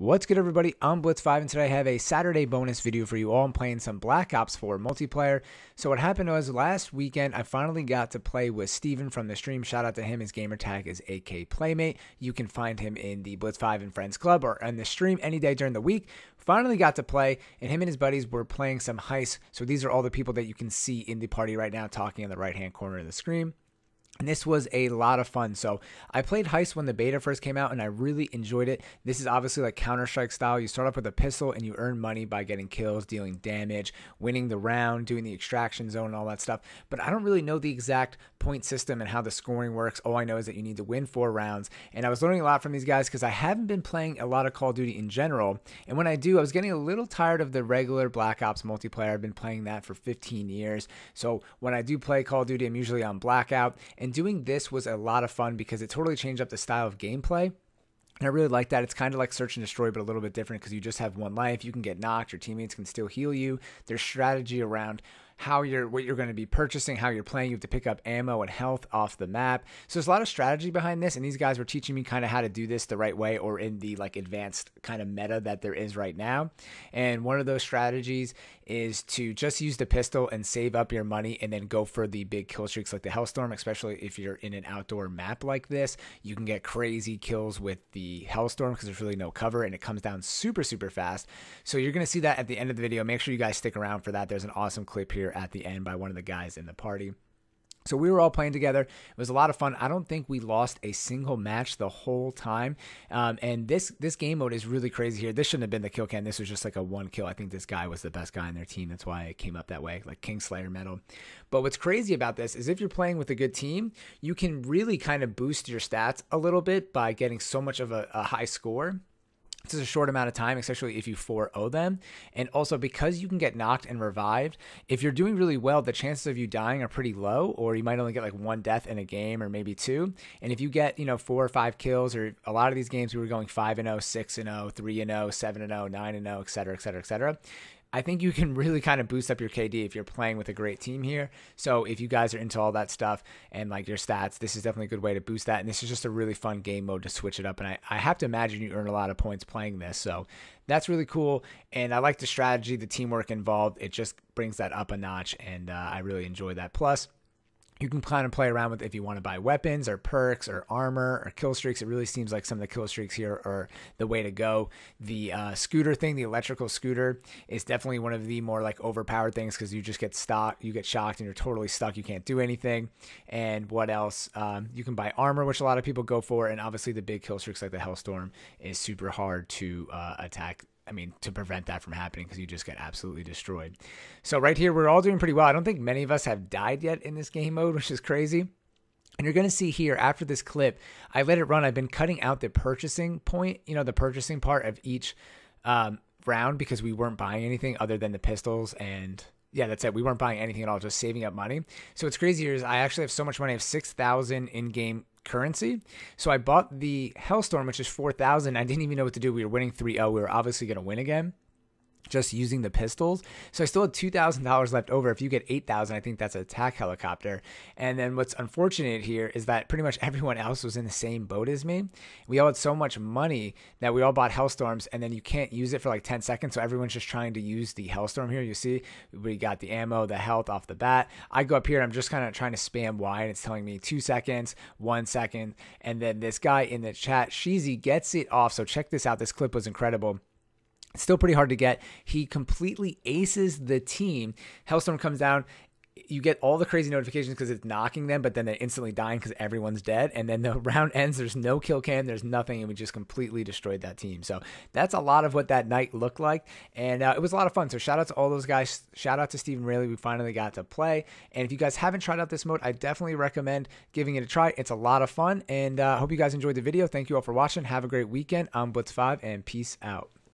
What's good, everybody? I'm blitz5 and today I have a Saturday bonus video for you all. I'm playing some Black Ops 4 multiplayer. So what happened was last weekend I finally got to play with Steven from the stream. Shout out to him. His gamer tag is AK Playmate. You can find him in the blitz5 and Friends Club or on the stream any day during the week. Finally got to play, and him and his buddies were playing some Heist. So these are all the people that you can see in the party right now talking in the right hand corner of the screen. And this was a lot of fun. So I played Heist when the beta first came out and I really enjoyed it. This is obviously like Counter-Strike style. You start off with a pistol and you earn money by getting kills, dealing damage, winning the round, doing the extraction zone and all that stuff. But I don't really know the exact point system and how the scoring works. All I know is that you need to win 4 rounds. And I was learning a lot from these guys because I haven't been playing a lot of Call of Duty in general. And when I do, I was getting a little tired of the regular Black Ops multiplayer. I've been playing that for 15 years. So when I do play Call of Duty, I'm usually on Blackout. And doing this was a lot of fun because it totally changed up the style of gameplay. And I really like that. It's kind of like Search and Destroy, but a little bit different because you just have one life. You can get knocked. Your teammates can still heal you. There's strategy around what you're going to be purchasing, how you're playing. You have to pick up ammo and health off the map. So there's a lot of strategy behind this, and these guys were teaching me kind of how to do this the right way, or in the like advanced kind of meta that there is right now. And one of those strategies is to just use the pistol and save up your money and then go for the big kill streaks like the Hellstorm, especially if you're in an outdoor map like this. You can get crazy kills with the Hellstorm because there's really no cover and it comes down super, super fast. So you're going to see that at the end of the video. Make sure you guys stick around for that. There's an awesome clip here at the end by one of the guys in the party. So we were all playing together. It was a lot of fun. I don't think we lost a single match the whole time. And this game mode is really crazy here. This shouldn't have been the kill cam. This was just like a 1 kill. I think this guy was the best guy on their team. That's why it came up that way, like King Slayer medal. But what's crazy about this is if you're playing with a good team, you can really kind of boost your stats a little bit by getting so much of a high score. It's a short amount of time, especially if you 4-0 them. And also because you can get knocked and revived, if you're doing really well, the chances of you dying are pretty low, or you might only get like 1 death in a game or maybe 2. And if you get, you know, 4 or 5 kills, or a lot of these games we were going 5-0, 6-0, 3-0, 7-0, 9-0, etc., etc., etc. I think you can really kind of boost up your KD if you're playing with a great team here. So if you guys are into all that stuff and like your stats, this is definitely a good way to boost that. And this is just a really fun game mode to switch it up. And I have to imagine you earn a lot of points playing this. So that's really cool. And I like the strategy, the teamwork involved. It just brings that up a notch. And I really enjoy that. Plus, you can kind of play around with if you want to buy weapons or perks or armor or kill streaks. It really seems like some of the kill streaks here are the way to go. The scooter thing, the electrical scooter, is definitely one of the more like overpowered things because you just get shocked, and you're totally stuck. You can't do anything. And what else? You can buy armor, which a lot of people go for, and obviously the big kill streaks like the Hellstorm is super hard to attack. I mean, to prevent that from happening because you just get absolutely destroyed. So right here, we're all doing pretty well. I don't think many of us have died yet in this game mode, which is crazy. And you're going to see here after this clip, I let it run. I've been cutting out the purchasing point, you know, the purchasing part of each round because we weren't buying anything other than the pistols and... yeah, that's it. We weren't buying anything at all, just saving up money. So what's crazy here is I actually have so much money. I have 6,000 in-game currency. So I bought the Hellstorm, which is 4,000. I didn't even know what to do. We were winning 3-0. We were obviously going to win again, just using the pistols. So I still had $2,000 left over. If you get 8,000, I think that's an attack helicopter. And then what's unfortunate here is that pretty much everyone else was in the same boat as me. We all had so much money that we all bought Hellstorms, and then you can't use it for like 10 seconds. So everyone's just trying to use the Hellstorm here. You see, we got the ammo, the health off the bat. I go up here, and I'm just kind of trying to spam Y, and it's telling me 2 seconds, 1 second. And then this guy in the chat, Sheezy, gets it off. So check this out. This clip was incredible. It's still pretty hard to get. He completely aces the team. Hellstorm comes down. You get all the crazy notifications because it's knocking them, but then they're instantly dying because everyone's dead. And then the round ends. There's no kill cam. There's nothing. And we just completely destroyed that team. So that's a lot of what that night looked like. And it was a lot of fun. So shout out to all those guys. Shout out to Steven Rayleigh. We finally got to play. And if you guys haven't tried out this mode, I definitely recommend giving it a try. It's a lot of fun. And I hope you guys enjoyed the video. Thank you all for watching. Have a great weekend. I'm blitz5 and peace out.